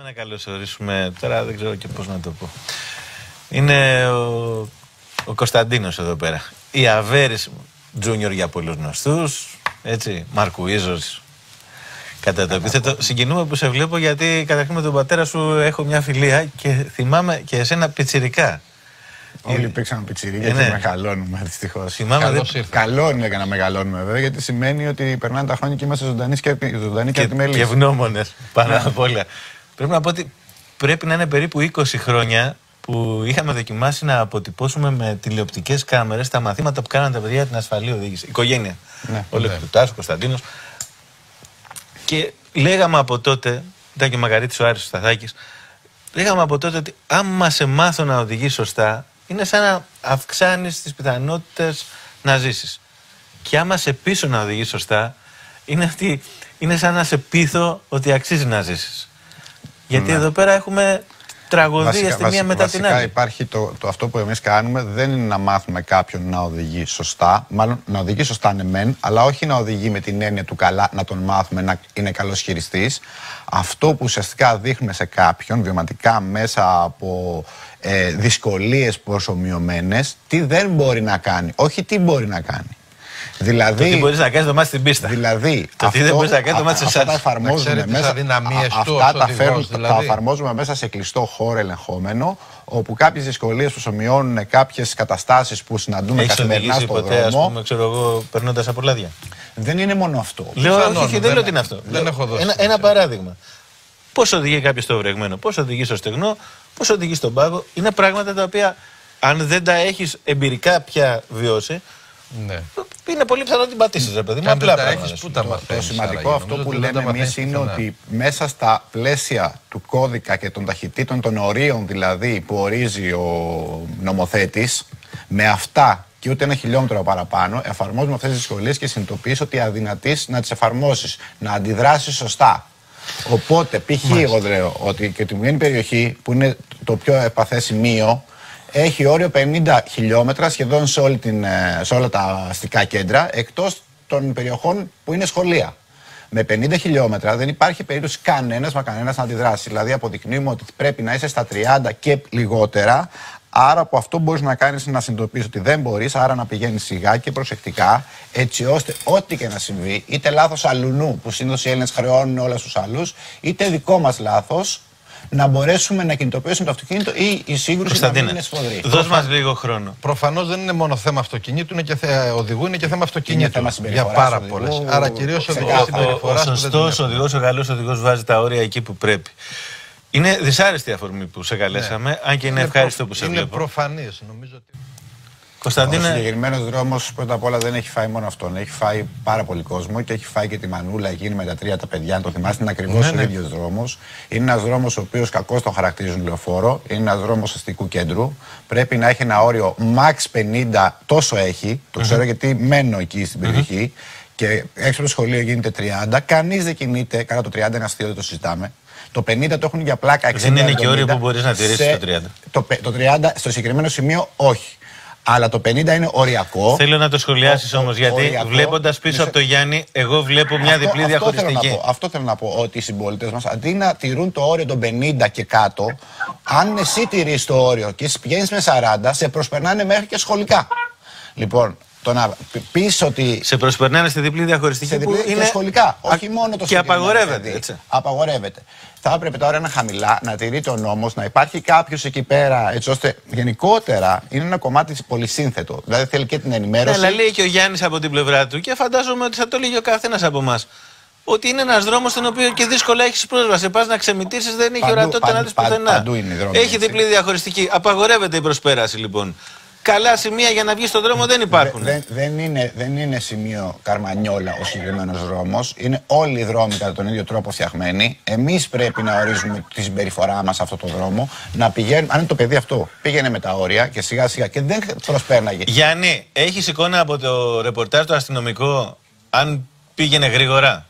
Πάμε να καλωσορίσουμε τώρα, δεν ξέρω και πώς να το πω. Είναι ο Κωνσταντίνος εδώ πέρα. Ιαβέρης Junior για πολλούς γνωστούς, έτσι, Μαρκουίζος. Κατά το επίθετο, συγκινούμε που σε βλέπω γιατί καταρχήν με τον πατέρα σου έχω μια φιλία και θυμάμαι και εσένα πιτσιρικά. Όλοι υπήρξαν πιτσιρίκια και μεγαλώνουμε δυστυχώς. Καλό είναι να μεγαλώνουμε βέβαια, γιατί σημαίνει ότι περνάνε τα χρόνια και είμαστε ζωντανοί και επιμελείς. Και ευγνώμονες πάνω απ' όλα. Πρέπει να πω ότι πρέπει να είναι περίπου 20 χρόνια που είχαμε δοκιμάσει να αποτυπώσουμε με τηλεοπτικές κάμερες τα μαθήματα που κάνανε τα παιδιά για την ασφαλή οδήγηση. Οικογένεια. Όλο του Τάσου, Κωνσταντίνος. Και λέγαμε από τότε, ήταν και ο Μακαρίτης ο Άρης Σταθάκης, λέγαμε από τότε ότι άμα σε μάθω να οδηγείς σωστά, είναι σαν να αυξάνεις τις πιθανότητες να ζήσεις. Και άμα σε πείσω να οδηγείς σωστά, είναι σαν να σε πείθω ότι αξίζει να ζήσεις. Γιατί εδώ πέρα έχουμε τραγωδίες τη μία μετά την άλλη. Βασικά υπάρχει αυτό που εμείς κάνουμε, δεν είναι να μάθουμε κάποιον να οδηγεί σωστά. Μάλλον να οδηγεί σωστά είναι μεν, αλλά όχι να οδηγεί με την έννοια του καλά, να τον μάθουμε να είναι καλός χειριστής. Αυτό που ουσιαστικά δείχνουμε σε κάποιον, βιωματικά μέσα από δυσκολίες προσομοιωμένες, τι δεν μπορεί να κάνει, όχι τι μπορεί να κάνει. Δηλαδή, το τι μπορείς να κάνεις το μάτι στην πίστα. Δηλαδή, αυτά τα εφαρμόζουμε μέσα, τα εφαρμόζουμε μέσα σε κλειστό χώρο ελεγχόμενο, όπου κάποιες δυσκολίες που σομοιώνουν κάποιες καταστάσεις που συναντούμε καθημερινά στον δρόμο. Έχεις οδηγήσει ποτέ, ας πούμε, ξέρω εγώ, περνώντας από λάδια? Δεν είναι μόνο αυτό. Δεν λέω τι είναι αυτό. Δεν έχω δώσει. Ένα παράδειγμα. Πώς οδηγεί κάποιος στο βρεγμένο, πώς οδηγεί στο στεγνό, πώς οδηγεί στον πάγο. Είναι πράγματα τα οποία, αν δεν τα έχεις εμπειρικά πια βιώσει, είναι πολύ πιθανό να την πατήσεις, ρε παιδί. Το σημαντικό αυτό που λέμε εμείς είναι ότι μέσα στα πλαίσια του κώδικα και των ταχυτήτων, των ορίων δηλαδή που ορίζει ο νομοθέτης, με αυτά και ούτε ένα χιλιόμετρο παραπάνω, εφαρμόζουμε αυτές τις δυσκολίες και συνειδητοποιείς ότι αδυνατείς να τις εφαρμόσεις, να αντιδράσεις σωστά. Οπότε, π.χ. εγώ λέω ότι και τη μειονή περιοχή που είναι το πιο επαφές σημείο, έχει όριο 50 χιλιόμετρα σχεδόν σε όλα τα αστικά κέντρα, εκτός των περιοχών που είναι σχολεία. Με 50 χιλιόμετρα δεν υπάρχει περίπτωση κανένας να αντιδράσει. Δηλαδή αποδεικνύουμε ότι πρέπει να είσαι στα 30 και λιγότερα. Άρα από αυτό μπορείς να κάνεις να συνειδητοποιήσεις ότι δεν μπορείς, άρα να πηγαίνεις σιγά και προσεκτικά, έτσι ώστε ό,τι και να συμβεί, είτε λάθος αλουνού που συνήθως οι Έλληνες χρεώνουν όλα στους άλλους, είτε δικό μας λάθος, να μπορέσουμε να κινητοποιήσουμε το αυτοκίνητο ή η σύγκρουση να μην είναι σφοδρή. Δώσ' μας λίγο χρόνο. Προφανώς δεν είναι μόνο θέμα αυτοκινήτου, είναι και οδηγού, είναι και θέμα αυτοκινήτου. Για πάρα πολλές. Άρα κυρίως οδηγός συμπεριφοράς. Ο σωστός οδηγός, ο καλός οδηγός βάζει τα όρια εκεί που πρέπει. Είναι δυσάρεστη αφορμή που σε καλέσαμε, αν και είναι ευχάριστο που σε βλέπω. Είναι προφανής, νομίζω ότι... Κωνσταντίνε... Ο συγκεκριμένος δρόμος πρώτα απ' όλα δεν έχει φάει μόνο αυτόν. Έχει φάει πάρα πολύ κόσμο και έχει φάει και τη Μανούλα εκείνη με τα τρία τα παιδιά. Αν το θυμάστε, είναι ακριβώς ο ίδιος δρόμος. Είναι ένας δρόμος ο οποίος κακώς τον χαρακτηρίζουν λεωφόρο. Είναι ένας δρόμος αστικού κέντρου. Πρέπει να έχει ένα όριο max 50, τόσο έχει. Το ξέρω γιατί μένω εκεί στην περιοχή. Και έξω από το σχολείο γίνεται 30. Κανείς δεν κινείται. Κατά το 30 είναι αστείο, δεν το συζητάμε. Το 50 το έχουν για πλάκα 60. Δεν είναι και όριο που μπορείς να τηρήσεις το 30. Το 30 στο συγκεκριμένο σημείο όχι. Αλλά το 50 είναι οριακό. Θέλω να το σχολιάσεις όμως, γιατί βλέποντας πίσω από το Γιάννη, εγώ βλέπω μια διπλή διαχωριστική. Αυτό θέλω να πω, ότι οι συμπολίτες μας, αντί να τηρούν το όριο των 50 και κάτω, αν εσύ τηρείς το όριο και πηγαίνεις με 40, σε προσπερνάνε μέχρι και σχολικά. Λοιπόν, το να πεις ότι. Σε προσπερνάνε στη διπλή διαχωριστική που είναι σχολικά. Όχι μόνο το σχολικό. Και απαγορεύεται. Απαγορεύεται. Θα έπρεπε τώρα να χαμηλά, να τηρείται ο νόμος, να υπάρχει κάποιος εκεί πέρα, έτσι ώστε γενικότερα είναι ένα κομμάτι πολυσύνθετο. Δηλαδή θέλει και την ενημέρωση. Αλλά λέει και ο Γιάννης από την πλευρά του και φαντάζομαι ότι θα το λέει ο καθένας από εμάς. Ότι είναι ένας δρόμος στον οποίο και δύσκολα έχεις πρόσβαση. Πας να ξεμητήσεις, δεν έχει ορατότητα να δεις πουθενά. Έχει διπλή διαχωριστική. Απαγορεύεται η προσπέραση λοιπόν. Καλά σημεία για να βγει στον δρόμο δεν υπάρχουν. Δεν είναι σημείο καρμανιόλα ο συγκεκριμένος δρόμος. Είναι όλοι οι δρόμοι κατά τον ίδιο τρόπο φτιαγμένοι. Εμείς πρέπει να ορίζουμε τη συμπεριφορά μας σε αυτόν τον δρόμο. Να πηγαίνουμε, αν είναι το παιδί αυτό, πήγαινε με τα όρια και σιγά σιγά και δεν προσπέρναγε. Γιάννη, έχεις εικόνα από το ρεπορτάζ το αστυνομικό αν πήγαινε γρήγορα?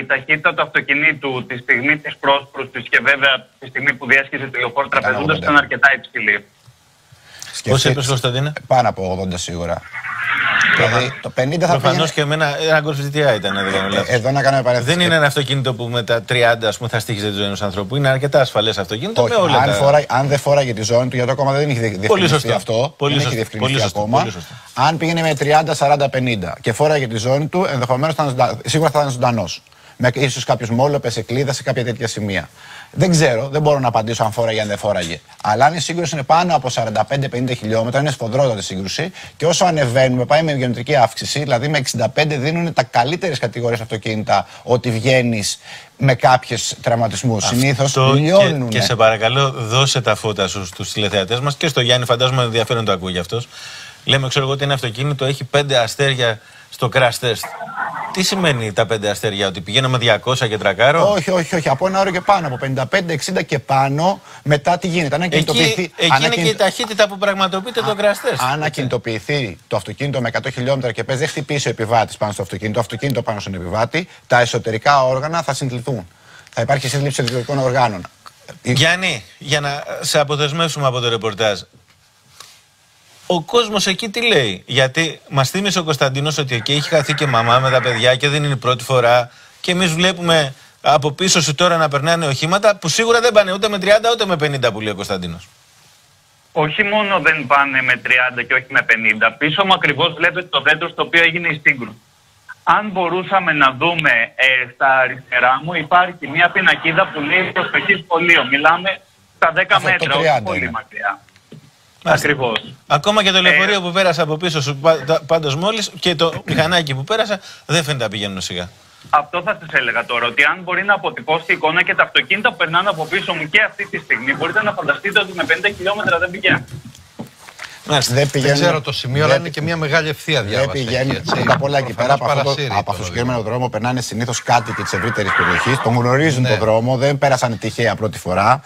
Η ταχύτητα του αυτοκινήτου τη στιγμή τη πρόσπρουσης και βέβαια τη στιγμή που διέσχισε τη λεωφόρο Τραπεζούντας ήταν αρκετά υψηλή. Πώς είπες, Κωνσταντίνε? Πάνω από 80 σίγουρα. Δηλαδή το 50 θα προφανώς πήγαινε... και εμένα ένα Golf GTI ήταν. Εδώ να κάνω παρένθεση. Δεν είναι ένα αυτοκίνητο που με τα 30 ας πούμε, θα στήχιζε τη ζωή ενός ανθρώπου. Είναι αρκετά ασφαλές αυτοκίνητο. Όχι, με όλα αν, τα... αν δεν φόραγε τη ζώνη του, γιατί ακόμα δεν έχει διευκρινιστεί αυτό. Πολύ δεν έχει διευκρινιστεί ακόμα. Αν πήγαινε με 30, 40, 50 και φόραγε τη ζώνη του, ενδεχομένως σίγουρα θα ήταν ζωντανός. Με ίσως κάποιους μόλοπες, εκλίδα σε κάποια τέτοια σημεία. Δεν ξέρω, δεν μπορώ να απαντήσω αν φόραγε ή αν δεν φόραγε. Αλλά αν η σύγκρουση είναι πάνω από 45-50 χιλιόμετρα, είναι σφοδρότατη σύγκρουση και όσο ανεβαίνουμε, πάει με γεωμετρική αύξηση, δηλαδή με 65 δίνουν τα καλύτερες κατηγορίες αυτοκίνητα ότι βγαίνεις με κάποιες τραυματισμούς. Συνήθως λιώνουν. Και σε παρακαλώ, δώσε τα φώτα σου στους τηλεθεατές μας και στο Γιάννη, φαντάζομαι ενδιαφέρον το ακούει αυτός. Λέμε, ξέρω εγώ ότι ένα αυτοκίνητο έχει 5 αστέρια στο crash test. Τι σημαίνει τα 5 αστέρια, ότι πηγαίνουμε 200 και τρακάρω? Όχι, όχι, όχι. Από ένα όριο και πάνω, από 55-60 και πάνω, μετά τι γίνεται? Αν εκεί είναι και η ταχύτητα που πραγματοποιείται το crash test. Αν ακινητοποιηθεί το αυτοκίνητο με 100 χιλιόμετρα και πες, δεν χτυπήσει ο επιβάτης πάνω στο αυτοκίνητο, το αυτοκίνητο πάνω στον επιβάτη, τα εσωτερικά όργανα θα συντληθούν. Θα υπάρχει σύντληψη εσωτερικών οργάνων. Γιάννη, για να σε αποδεσμεύσουμε από το ρεπορτάζ. Ο κόσμος εκεί τι λέει? Γιατί μας θύμισε ο Κωνσταντίνος ότι εκεί έχει χαθεί και μαμά με τα παιδιά και δεν είναι η πρώτη φορά. Και εμείς βλέπουμε από πίσω σου τώρα να περνάνε οχήματα που σίγουρα δεν πάνε ούτε με 30 ούτε με 50 που λέει ο Κωνσταντίνος. Όχι μόνο δεν πάνε με 30 και όχι με 50. Πίσω μου ακριβώς βλέπετε το δέντρο στο οποίο έγινε η σύγκρουση. Αν μπορούσαμε να δούμε στα αριστερά μου υπάρχει μια πινακίδα που λέει προσοχή σχολείο. Μιλάμε στα 10 μέτρα, όχι πολύ μακριά. Ακριβώς. Ακόμα και το λεωφορείο που πέρασε από πίσω σου, πάντως μόλις, και το μηχανάκι που πέρασε, δεν φαίνεται να πηγαίνουν σιγά. Αυτό θα σας έλεγα τώρα, ότι αν μπορεί να αποτυπώσει η εικόνα και τα αυτοκίνητα που περνάνε από πίσω μου και αυτή τη στιγμή, μπορείτε να φανταστείτε ότι με 50 χιλιόμετρα δεν πηγαίνουν. Δεν ξέρω το σημείο, αλλά είναι και μια μεγάλη ευθεία διάβαση. Πρώτα πολλά εκεί πέρα από αυτό το συγκεκριμένο δρόμο περνάνε συνήθως κάτοικοι της ευρύτερης περιοχής. Τον γνωρίζουν τον δρόμο, δεν πέρασαν τυχαία πρώτη φορά.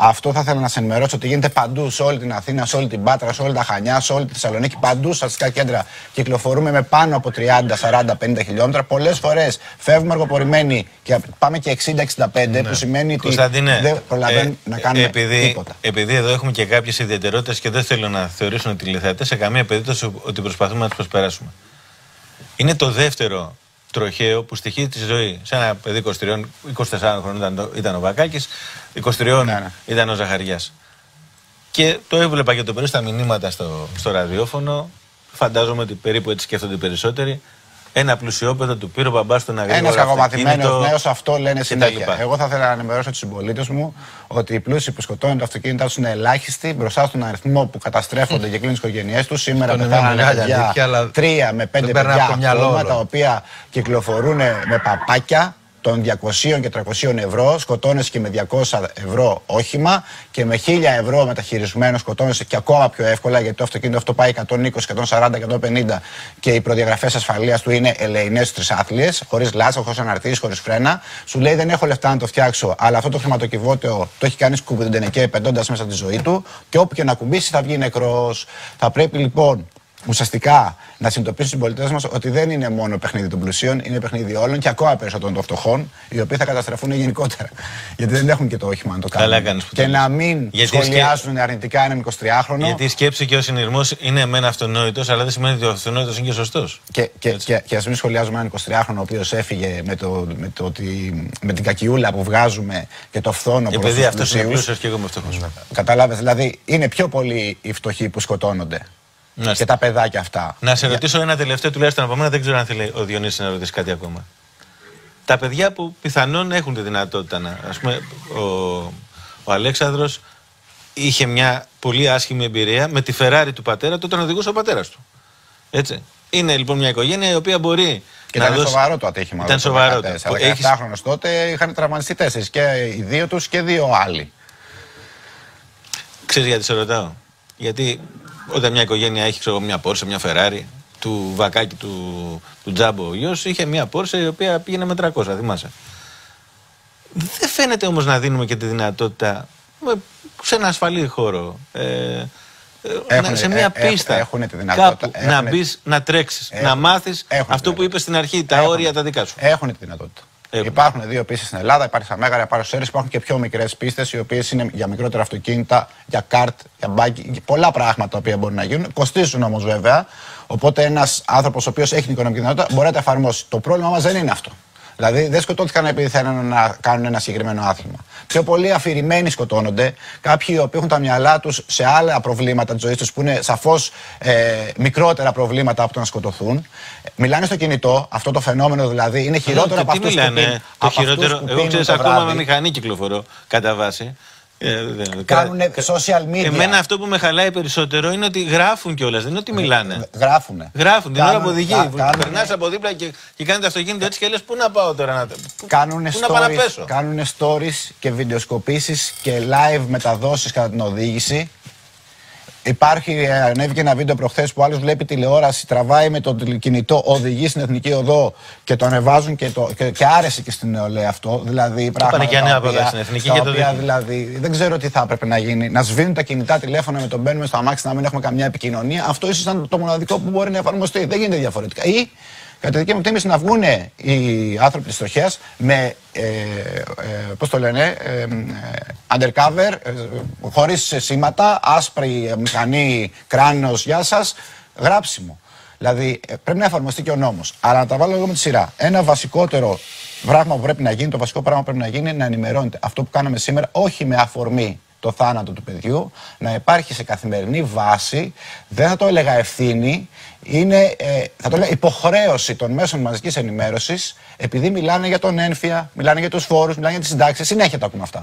Αυτό θα ήθελα να σε ενημερώσω ότι γίνεται παντού, σε όλη την Αθήνα, σε όλη την Πάτρα, σε όλη τα Χανιά, σε όλη τη Θεσσαλονίκη. Παντού στα αστικά κέντρα κυκλοφορούμε με πάνω από 30, 40, 50 χιλιόμετρα. Πολλές φορές φεύγουμε αργοπορημένοι και πάμε και 60, 65, που σημαίνει ότι δεν προλαβαίνουμε να κάνουμε τίποτα. Επειδή εδώ έχουμε και κάποιες ιδιαιτερότητες και δεν θέλω να θεωρήσουν οι τηλεθεατές σε καμία περίπτωση ότι προσπαθούμε να τους προσπεράσουμε. Είναι το δεύτερο τροχαίο που στοιχεί τη ζωή σε ένα παιδί 23, 24 χρόνων ήταν ο Βακάκης, 23 ήταν ο Ζαχαριάς. Και το έβλεπα και το πρωί στα μηνύματα στο ραδιόφωνο. Φαντάζομαι ότι περίπου έτσι σκέφτονται οι περισσότεροι. Ένα πλουσιόπεδο του πήρε ο μπαμπάς στον αγρίμιο. Ένας κακομαθημένος νέος, αυτό λένε συνέχεια. Εγώ θα ήθελα να ενημερώσω τους συμπολίτες μου ότι οι πλούσιοι που σκοτώνουν τα αυτοκίνητά τους είναι ελάχιστοι μπροστά στον αριθμό που καταστρέφονται και κλείνουν τις οικογένειές τους. Σήμερα πεθάνουν 3 με 5 παιδιά άτομα τα οποία κυκλοφορούν με παπάκια των 200 και 300 ευρώ, σκοτώνεσαι και με 200 ευρώ όχημα και με 1000 ευρώ μεταχειρισμένο σκοτώνεσαι και ακόμα πιο εύκολα, γιατί το αυτοκίνητο αυτό πάει 120, 140, 150 και οι προδιαγραφές ασφαλείας του είναι ελεηνές στους τρισάθλιες, χωρίς λάτσα, χωρίς αναρτήσεις, χωρίς φρένα. Σου λέει δεν έχω λεφτά να το φτιάξω, αλλά αυτό το χρηματοκιβώτιο το έχει κάνει σκουπιδεντενεκέ πετώντας μέσα τη ζωή του και όπου και να κουμπίσει θα βγει νεκρός. Θα πρέπει λοιπόν ουσιαστικά να συνειδητοποιήσουν οι συμπολίτες μας ότι δεν είναι μόνο παιχνίδι των πλουσίων, είναι παιχνίδι όλων και ακόμα περισσότερων των φτωχών, οι οποίοι θα καταστραφούν γενικότερα. Γιατί δεν έχουν και το όχημα να το κάνουν. Και να μην σχολιάσουν αρνητικά έναν 23χρονο. Γιατί η σκέψη και ο συνειρμός είναι εμένα αυτονόητος, αλλά δεν σημαίνει ότι ο αυτονόητος είναι και σωστός. Και ας μην σχολιάζουμε έναν 23χρονο ο οποίος έφυγε με την κακιούλα που βγάζουμε και το φθόνο που βγάζουμε. Επειδή αυτό είναι πλούσιο και εγώ είμαι φτωχός. Κατάλαβες, δηλαδή είναι πιο πολλοί οι φτωχοί που σκοτώνονται. Και τα παιδάκια αυτά. Να σε ρωτήσω ένα τελευταίο τουλάχιστον από μένα, δεν ξέρω αν θέλει ο Διονύσης να ρωτήσει κάτι ακόμα. Τα παιδιά που πιθανόν έχουν τη δυνατότητα να. Ας πούμε, ο Αλέξανδρος είχε μια πολύ άσχημη εμπειρία με τη Φεράρι του πατέρα του, τον οδηγούσε ο πατέρας του. Έτσι. Είναι λοιπόν μια οικογένεια η οποία μπορεί. Και ήταν σοβαρό το ατύχημα. Ήταν σοβαρό. 17χρονος τότε είχαν τραυματιστεί 4 και οι 2 τους και 2 άλλοι. Ξέρεις γιατί σε ρωτάω? Γιατί όταν μια οικογένεια έχει μια Πόρσε, μια Φεράρι, του Βακάκη του Τζάμπο ο γιος είχε μια Πόρσε η οποία πήγαινε με 300, θυμάσαι. Δεν φαίνεται όμως να δίνουμε και τη δυνατότητα σε ένα ασφαλή χώρο, σε μια πίστα, κάπου, να μπεις, να τρέξεις, να μάθεις αυτό που είπες στην αρχή, τα όρια τα δικά σου. Έχουν τη δυνατότητα. Υπάρχουν δύο πίστες στην Ελλάδα, υπάρχει στα Μέγαρα, υπάρχουν Σέρρες, υπάρχουν και πιο μικρές πίστες, οι οποίες είναι για μικρότερα αυτοκίνητα, για καρτ, για μπάκι, πολλά πράγματα τα οποία μπορούν να γίνουν. Κοστίζουν όμως βέβαια. Οπότε ένας άνθρωπος ο οποίος έχει την οικονομική δυνατότητα μπορεί να τα εφαρμόσει. Το πρόβλημά μας δεν είναι αυτό. Δηλαδή δεν σκοτώθηκαν επειδή θέλουν να κάνουν ένα συγκεκριμένο άθλημα. Πιο πολλοί αφηρημένοι σκοτώνονται. Κάποιοι οι οποίοι έχουν τα μυαλά τους σε άλλα προβλήματα της ζωής τους που είναι σαφώς μικρότερα προβλήματα από το να σκοτωθούν. Μιλάνε στο κινητό, αυτό το φαινόμενο δηλαδή είναι χειρότερο από αυτούς που πίνουν. Το χειρότερο, εγώ ξέρεις, ακόμα με μηχανή κυκλοφορώ κατά βάση. Κάνουν social media. Εμένα αυτό που με χαλάει περισσότερο είναι ότι γράφουν κιόλας, δεν είναι ότι μιλάνε. Γράφουνε. Γράφουν την ώρα που οδηγεί. Περνάς από δίπλα και κάνει το αυτοκίνητο έτσι και λες πού να πάω τώρα, πού να πάω να πέσω. Κάνουν stories και βιντεοσκοπήσεις και live μεταδόσεις κατά την οδήγηση. Ανέβηκε ένα βίντεο προχθές που άλλος βλέπει τηλεόραση, τραβάει με το κινητό, οδηγεί στην εθνική οδό και το ανεβάζουν και άρεσε και στην νεολαία αυτό. Δηλαδή, πράγματα δηλαδή, δεν ξέρω τι θα έπρεπε να γίνει. Να σβήνουν τα κινητά τηλέφωνα με το μπαίνουμε στο αμάξι, να μην έχουμε καμιά επικοινωνία. Αυτό ίσως ήταν το μοναδικό που μπορεί να εφαρμοστεί. Δεν γίνεται διαφορετικά. Ή, κατά τη δική μου εκτίμηση, να βγουν οι άνθρωποι της τροχέας με, πώς το λένε, undercover, χωρίς σήματα, άσπρη μηχανή, κράνος, γεια σας, γράψιμο. Δηλαδή πρέπει να εφαρμοστεί και ο νόμος. Αλλά να τα βάλω εγώ με τη σειρά. Ένα βασικότερο πράγμα που πρέπει να γίνει, το βασικό πράγμα που πρέπει να γίνει είναι να ενημερώνεται. Αυτό που κάναμε σήμερα, όχι με αφορμή το θάνατο του παιδιού, να υπάρχει σε καθημερινή βάση, δεν θα το έλεγα ευθύνη, είναι θα το έλεγα υποχρέωση των μέσων μαζικής ενημέρωσης, επειδή μιλάνε για τον ένφια, μιλάνε για τους φόρους, μιλάνε για τις συντάξεις, συνέχεια τα ακούμε αυτά.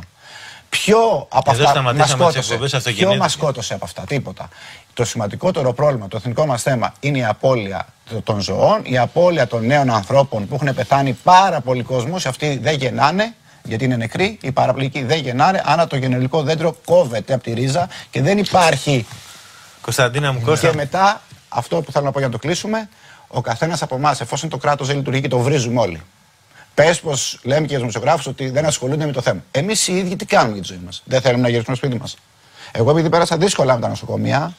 Ποιο από αυτά μας σκότωσε, ποιο μας σκότωσε από αυτά, τίποτα. Το σημαντικότερο πρόβλημα, το εθνικό μας θέμα, είναι η απώλεια των ζωών, η απώλεια των νέων ανθρώπων που έχουν πεθάνει πάρα πολλοί κόσμος, αυτοί δεν γεννάνε, γιατί είναι νεκροί, οι παραπληγικοί δεν γεννάνε, άρα το γενεαλογικό δέντρο κόβεται από τη ρίζα και δεν υπάρχει. Κωνσταντίνα μου, Κώστα. Και μετά, αυτό που θέλω να πω για να το κλείσουμε, ο καθένας από εμάς, εφόσον το κράτος δεν λειτουργεί και το βρίζουμε όλοι. Πες πως λέμε και για τους δημοσιογράφους ότι δεν ασχολούνται με το θέμα. Εμείς οι ίδιοι τι κάνουμε για τη ζωή μας? Δεν θέλουμε να γυρίσουμε στο σπίτι μας. Εγώ επειδή πέρασα δύσκολα με τα νοσοκομεία,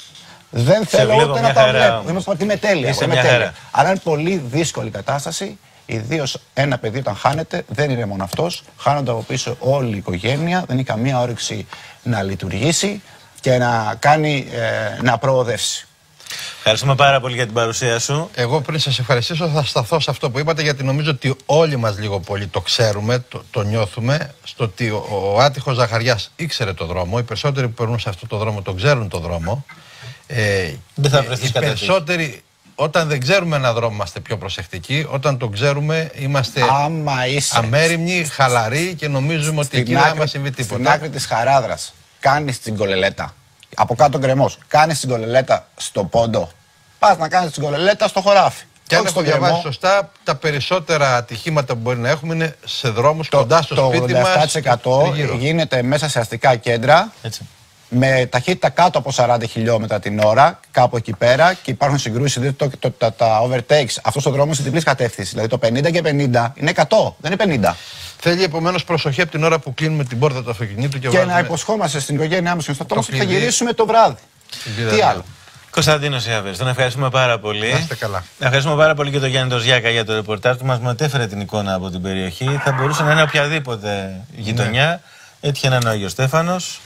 δεν θέλω ούτε να τα βλέπω. Είμαστε τέλεια. Αλλά είναι πολύ δύσκολη κατάσταση. Ιδίως ένα παιδί όταν χάνεται, δεν είναι μόνο αυτός. Χάνονται από πίσω όλη η οικογένεια, δεν έχει καμία όρεξη να λειτουργήσει και να κάνει, να προοδεύσει. Ευχαριστούμε πάρα πολύ για την παρουσία σου. Εγώ πριν σας ευχαριστήσω θα σταθώ σε αυτό που είπατε, γιατί νομίζω ότι όλοι μας λίγο πολύ το ξέρουμε, το νιώθουμε, στο ότι ο άτυχος Ζαχαριάς ήξερε το δρόμο, οι περισσότεροι που περνούν σε αυτό το δρόμο τον ξέρουν το δρόμο. Δεν θα βρεθείς κατά περισσότεροι. Όταν δεν ξέρουμε έναν δρόμο είμαστε πιο προσεκτικοί, όταν το ξέρουμε είμαστε αμέριμνοι, χαλαροί και νομίζουμε ότι εκεί δεν μας συμβεί τίποτα. Στην άκρη της χαράδρας κάνεις την κολελέτα, από κάτω γκρεμός, κάνεις την κολελέτα στο πόντο, πας να κάνεις την κολελέτα στο χωράφι. Και αν έχω διαβάσει σωστά, τα περισσότερα ατυχήματα που μπορεί να έχουμε είναι σε δρόμους κοντά στο σπίτι μας. Το 87% γίνεται μέσα σε αστικά κέντρα. Έτσι. Με ταχύτητα κάτω από 40 χιλιόμετρα την ώρα, κάπου εκεί πέρα, και υπάρχουν συγκρούσεις. Δηλαδή τα overtakes, αυτός ο δρόμος είναι διπλής κατεύθυνση. Δηλαδή το 50 και 50 είναι 100, δεν είναι 50. Θέλει επομένως προσοχή από την ώρα που κλείνουμε την πόρτα του αυτοκινήτου και να υποσχόμαστε στην οικογένειά μας και στον στρατό μας ότι θα γυρίσουμε το βράδυ. Τι άλλο. Κωνσταντίνος Ιαβέρης, τον ευχαριστούμε πάρα πολύ. Να είστε καλά. Ευχαριστούμε πάρα πολύ και τον Γιάννη Τροζιάκα για το ρεπορτάζ που μας μετέφερε την εικόνα από την περιοχή. Θα μπορούσε να είναι οποιαδήποτε γειτονιά. Ναι. Έτυχε να είναι ο Άγιος Στέφανος.